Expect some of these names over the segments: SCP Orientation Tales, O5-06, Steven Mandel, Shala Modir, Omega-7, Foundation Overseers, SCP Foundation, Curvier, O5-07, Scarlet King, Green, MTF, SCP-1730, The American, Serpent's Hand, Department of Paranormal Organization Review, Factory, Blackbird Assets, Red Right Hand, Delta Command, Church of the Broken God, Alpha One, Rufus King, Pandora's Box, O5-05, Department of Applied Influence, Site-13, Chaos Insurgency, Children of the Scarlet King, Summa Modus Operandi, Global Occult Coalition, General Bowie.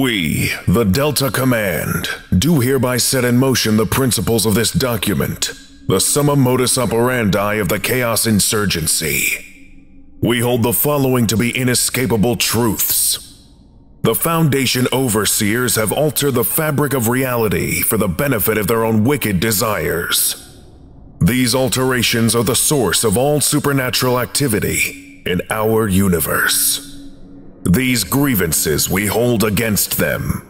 We, the Delta Command, do hereby set in motion the principles of this document, the Summa Modus Operandi of the Chaos Insurgency. We hold the following to be inescapable truths. The Foundation Overseers have altered the fabric of reality for the benefit of their own wicked desires. These alterations are the source of all supernatural activity in our universe. These grievances we hold against them.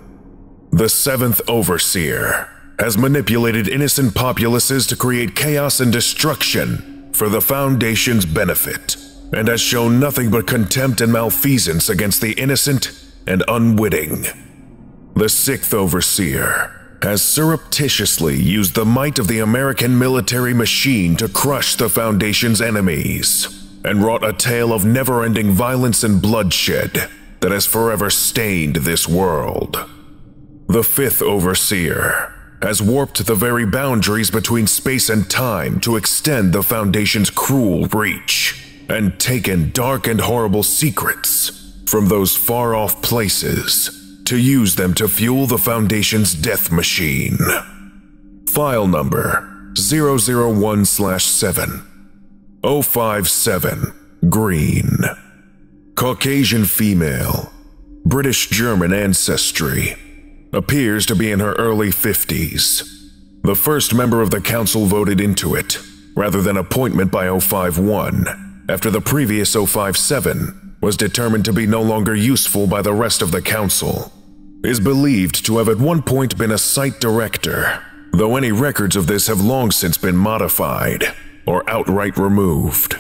The Seventh Overseer has manipulated innocent populaces to create chaos and destruction for the Foundation's benefit, and has shown nothing but contempt and malfeasance against the innocent and unwitting. The Sixth Overseer has surreptitiously used the might of the American military machine to crush the Foundation's enemies, and wrought a tale of never-ending violence and bloodshed that has forever stained this world. The Fifth Overseer has warped the very boundaries between space and time to extend the Foundation's cruel reach, and taken dark and horrible secrets from those far-off places to use them to fuel the Foundation's death machine. File number 001/7. O5-07, Green. Caucasian female, British-German ancestry. Appears to be in her early 50s. The first member of the council voted into it, rather than appointment by O5-1, after the previous O5-07 was determined to be no longer useful by the rest of the council. Is believed to have at one point been a site director, though any records of this have long since been modified or outright removed.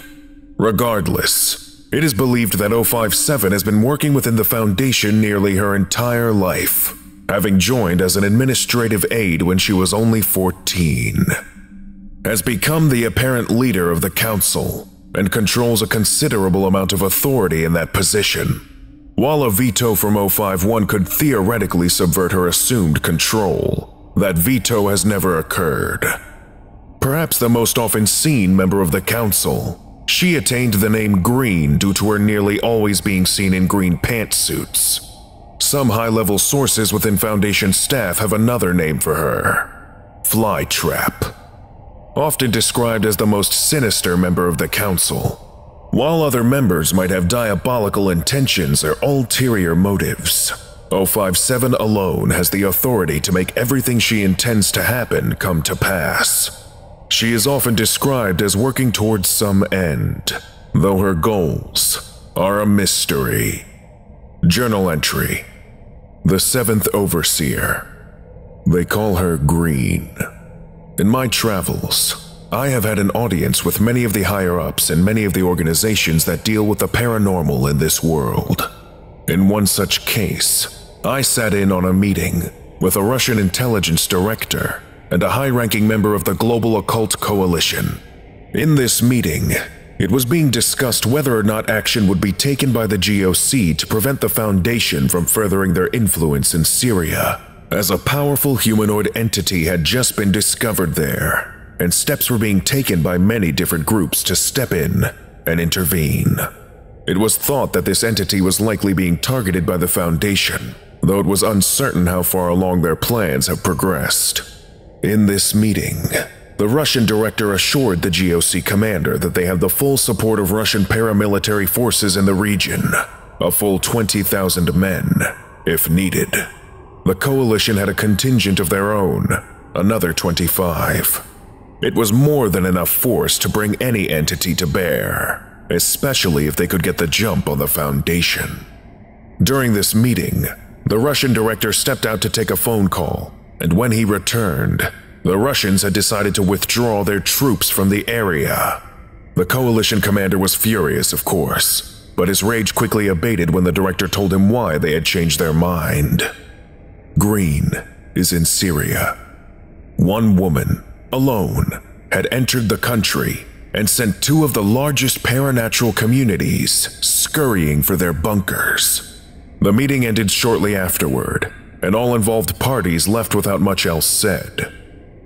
Regardless, it is believed that O5-07 has been working within the Foundation nearly her entire life, having joined as an administrative aide when she was only 14. Has become the apparent leader of the Council, and controls a considerable amount of authority in that position. While a veto from O5-1 could theoretically subvert her assumed control, that veto has never occurred. Perhaps the most often seen member of the council, she attained the name Green due to her nearly always being seen in green pantsuits. Some high-level sources within Foundation staff have another name for her, Flytrap. Often described as the most sinister member of the council, while other members might have diabolical intentions or ulterior motives, O5-07 alone has the authority to make everything she intends to happen come to pass. She is often described as working towards some end, though her goals are a mystery. Journal entry: The Seventh Overseer. They call her Green. In my travels, I have had an audience with many of the higher-ups in many of the organizations that deal with the paranormal in this world. In one such case, I sat in on a meeting with a Russian intelligence director and a high-ranking member of the Global Occult Coalition. In this meeting, it was being discussed whether or not action would be taken by the GOC to prevent the Foundation from furthering their influence in Syria, as a powerful humanoid entity had just been discovered there, and steps were being taken by many different groups to step in and intervene. It was thought that this entity was likely being targeted by the Foundation, though it was uncertain how far along their plans have progressed. In this meeting, the Russian director assured the GOC commander that they have the full support of Russian paramilitary forces in the region, a full 20,000 men, if needed. The coalition had a contingent of their own, another 25. It was more than enough force to bring any entity to bear, especially if they could get the jump on the Foundation. During this meeting, the Russian director stepped out to take a phone call, and when he returned, the Russians had decided to withdraw their troops from the area. The coalition commander was furious, of course, but his rage quickly abated when the director told him why they had changed their mind. Green is in Syria. One woman, alone, had entered the country and sent two of the largest paranatural communities scurrying for their bunkers. The meeting ended shortly afterward, and all involved parties left without much else said.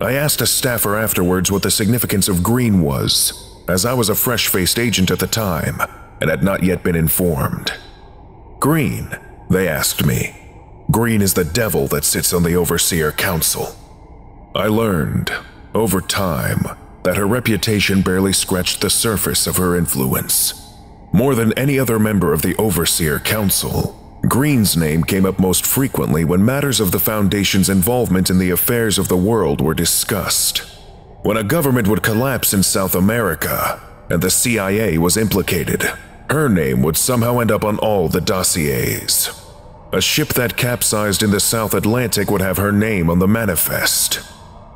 I asked a staffer afterwards what the significance of Green was, as I was a fresh-faced agent at the time and had not yet been informed. Green, they asked me. Green is the devil that sits on the Overseer Council. I learned, over time, that her reputation barely scratched the surface of her influence. More than any other member of the Overseer Council, Green's name came up most frequently when matters of the Foundation's involvement in the affairs of the world were discussed. When a government would collapse in South America, and the CIA was implicated, her name would somehow end up on all the dossiers. A ship that capsized in the South Atlantic would have her name on the manifest.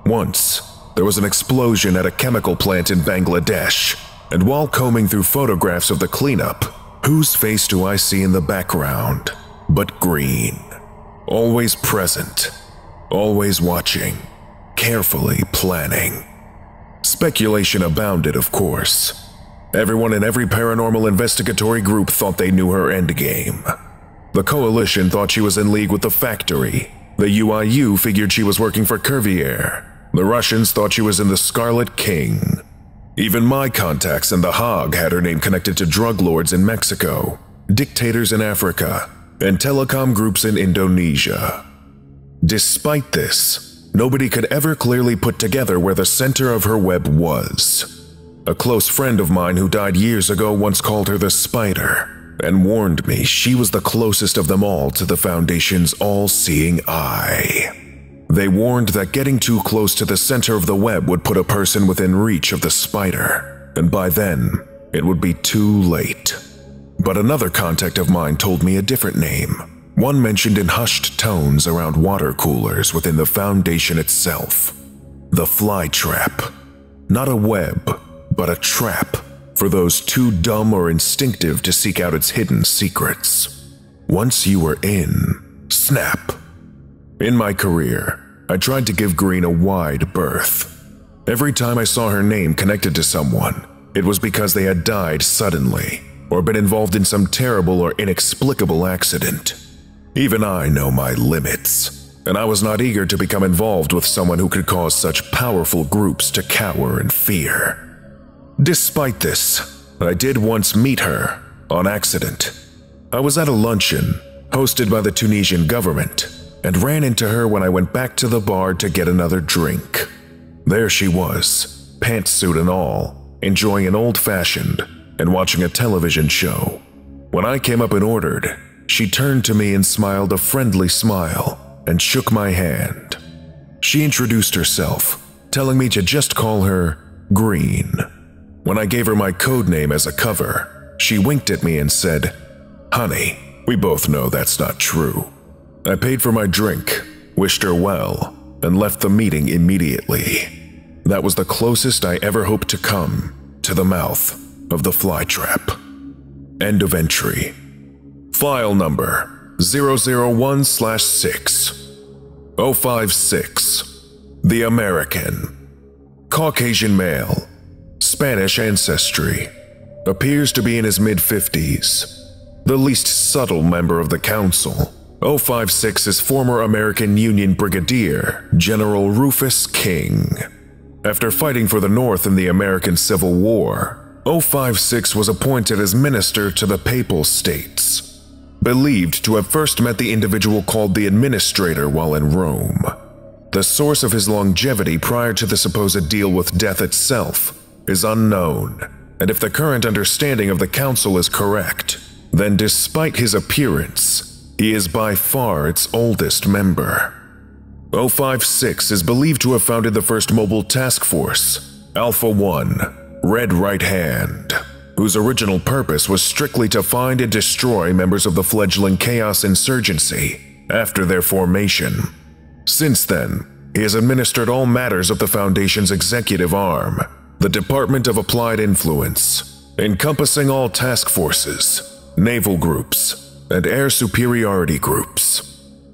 Once, there was an explosion at a chemical plant in Bangladesh, and while combing through photographs of the cleanup, whose face do I see in the background but Green? Always present, always watching, carefully planning. Speculation abounded, of course. Everyone in every paranormal investigatory group thought they knew her endgame. The Coalition thought she was in league with the Factory, the UIU figured she was working for Curvier. The Russians thought she was in the Scarlet King. Even my contacts in The Hague had her name connected to drug lords in Mexico, dictators in Africa, and telecom groups in Indonesia. Despite this, nobody could ever clearly put together where the center of her web was. A close friend of mine who died years ago once called her the Spider, and warned me she was the closest of them all to the Foundation's all-seeing eye. They warned that getting too close to the center of the web would put a person within reach of the Spider, and by then, it would be too late. But another contact of mine told me a different name, one mentioned in hushed tones around water coolers within the Foundation itself. The Flytrap. Not a web, but a trap for those too dumb or instinctive to seek out its hidden secrets. Once you were in, snap. In my career, I tried to give Green a wide berth. Every time I saw her name connected to someone, it was because they had died suddenly or been involved in some terrible or inexplicable accident. Even I know my limits, and I was not eager to become involved with someone who could cause such powerful groups to cower in fear. Despite this, I did once meet her on accident. I was at a luncheon hosted by the Tunisian government, and ran into her when I went back to the bar to get another drink. There she was, pantsuit and all, enjoying an old-fashioned and watching a television show. When I came up and ordered, she turned to me and smiled a friendly smile and shook my hand. She introduced herself, telling me to just call her Green. When I gave her my code name as a cover, she winked at me and said, "Honey, we both know that's not true." I paid for my drink, wished her well, and left the meeting immediately. That was the closest I ever hoped to come to the mouth of the Flytrap. End of entry. File number 001/6. O5-06. The American. Caucasian male. Spanish ancestry. Appears to be in his mid-50s. The least subtle member of the council. O5-06 is former American Union Brigadier General Rufus King. After fighting for the North in the American Civil War, O5-06 was appointed as minister to the Papal States, believed to have first met the individual called the Administrator while in Rome. The source of his longevity prior to the supposed deal with death itself is unknown, and if the current understanding of the Council is correct, then despite his appearance, he is by far its oldest member. O5-06 is believed to have founded the first mobile task force, Alpha One, Red Right Hand, whose original purpose was strictly to find and destroy members of the fledgling Chaos Insurgency after their formation. Since then, he has administered all matters of the Foundation's executive arm, the Department of Applied Influence, encompassing all task forces, naval groups, and air superiority groups.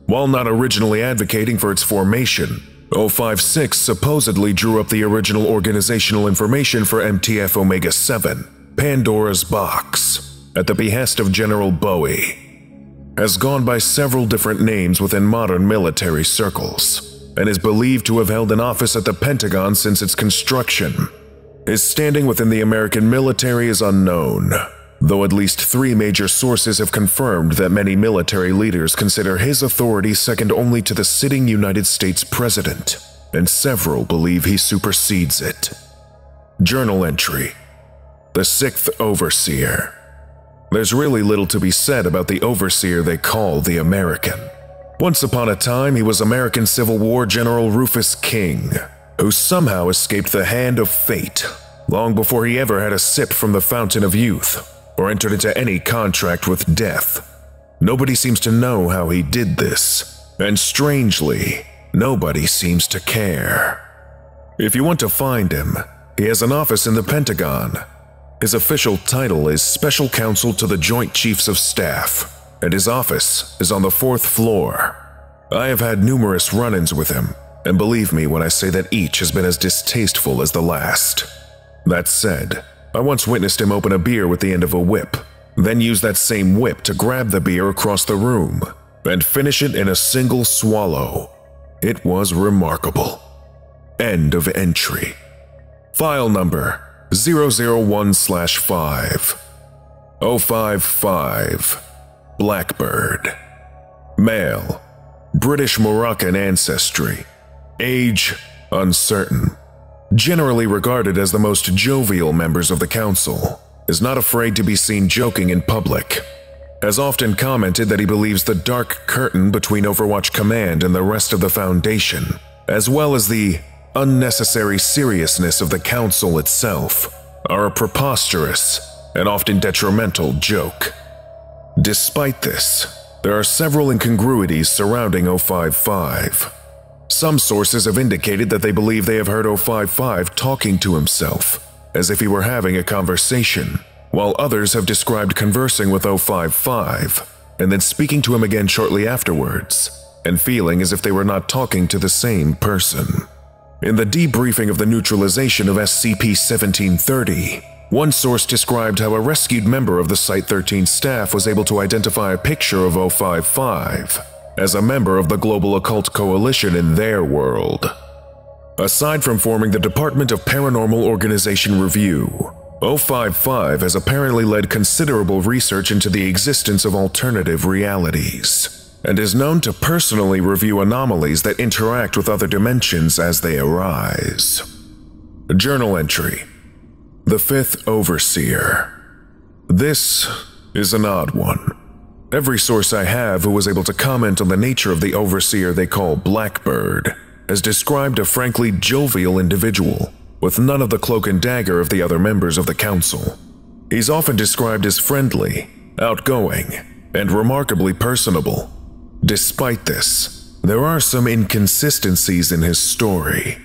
While not originally advocating for its formation, O5-06 supposedly drew up the original organizational information for MTF Omega-7, Pandora's Box, at the behest of General Bowie. Has gone by several different names within modern military circles, and is believed to have held an office at the Pentagon since its construction. His standing within the American military is unknown, though at least three major sources have confirmed that many military leaders consider his authority second only to the sitting United States president, and several believe he supersedes it. Journal entry: The Sixth Overseer. There's really little to be said about the overseer they call the American. Once upon a time, he was American Civil War General Rufus King, who somehow escaped the hand of fate, long before he ever had a sip from the fountain of youth, or entered into any contract with death. Nobody seems to know how he did this, and strangely, nobody seems to care. If you want to find him, he has an office in the Pentagon. His official title is Special Counsel to the Joint Chiefs of Staff, and his office is on the 4th floor. I have had numerous run-ins with him, and believe me when I say that each has been as distasteful as the last. That said, I once witnessed him open a beer with the end of a whip, then use that same whip to grab the beer across the room, and finish it in a single swallow. It was remarkable. End of entry. File number: 001/5. O5-05. Blackbird. Male. British Moroccan ancestry. Age: uncertain. Generally regarded as the most jovial members of the council, is not afraid to be seen joking in public. Has often commented that he believes the dark curtain between Overwatch Command and the rest of the Foundation, as well as the unnecessary seriousness of the council itself, are a preposterous and often detrimental joke. Despite this, there are several incongruities surrounding O5-05. Some sources have indicated that they believe they have heard O5-05 talking to himself, as if he were having a conversation, while others have described conversing with O5-05 and then speaking to him again shortly afterwards, and feeling as if they were not talking to the same person. In the debriefing of the neutralization of SCP-1730, one source described how a rescued member of the Site-13 staff was able to identify a picture of O5-05 as a member of the Global Occult Coalition in their world. Aside from forming the Department of Paranormal Organization Review, O5-05 has apparently led considerable research into the existence of alternative realities, and is known to personally review anomalies that interact with other dimensions as they arise. Journal entry: The Fifth Overseer. This is an odd one. Every source I have who was able to comment on the nature of the overseer they call Blackbird has described a frankly jovial individual with none of the cloak and dagger of the other members of the council. He's often described as friendly, outgoing, and remarkably personable. Despite this, there are some inconsistencies in his story.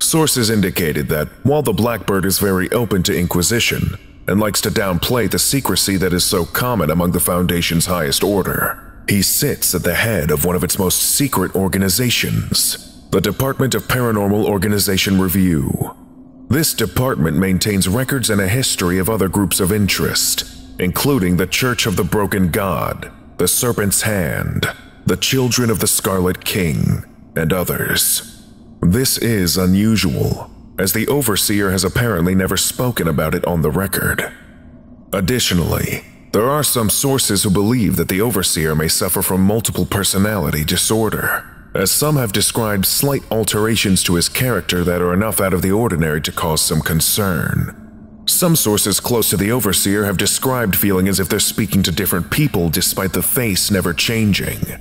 Sources indicated that while the Blackbird is very open to inquisition and likes to downplay the secrecy that is so common among the Foundation's highest order, he sits at the head of one of its most secret organizations, the Department of Paranormal Organization Review. This department maintains records and a history of other groups of interest, including the Church of the Broken God, the Serpent's Hand, the Children of the Scarlet King, and others. This is unusual, as the overseer has apparently never spoken about it on the record. Additionally, there are some sources who believe that the overseer may suffer from multiple personality disorder, as some have described slight alterations to his character that are enough out of the ordinary to cause some concern. Some sources close to the overseer have described feeling as if they're speaking to different people despite the face never changing.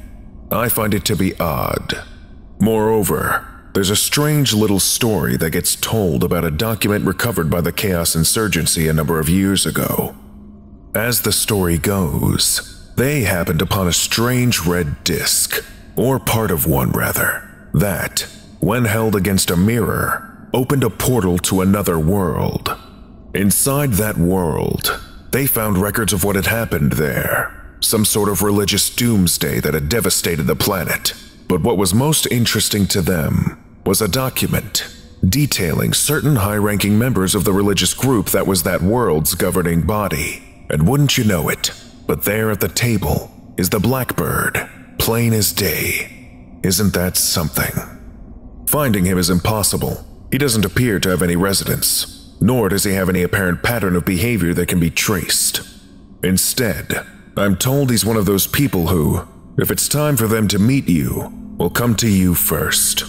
I find it to be odd. Moreover, there's a strange little story that gets told about a document recovered by the Chaos Insurgency a number of years ago. As the story goes, they happened upon a strange red disc, or part of one rather, that, when held against a mirror, opened a portal to another world. Inside that world, they found records of what had happened there, some sort of religious doomsday that had devastated the planet. But what was most interesting to them was a document detailing certain high-ranking members of the religious group that was that world's governing body. And wouldn't you know it, but there at the table is the Blackbird, plain as day. Isn't that something? Finding him is impossible. He doesn't appear to have any residence. nor does he have any apparent pattern of behavior that can be traced. Instead, I'm told he's one of those people who, if it's time for them to meet you, will come to you first.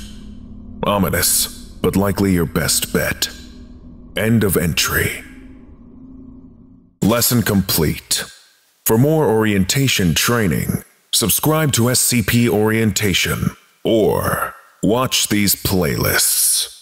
Ominous, but likely your best bet. End of entry. Lesson complete. For more orientation training, subscribe to SCP Orientation or watch these playlists.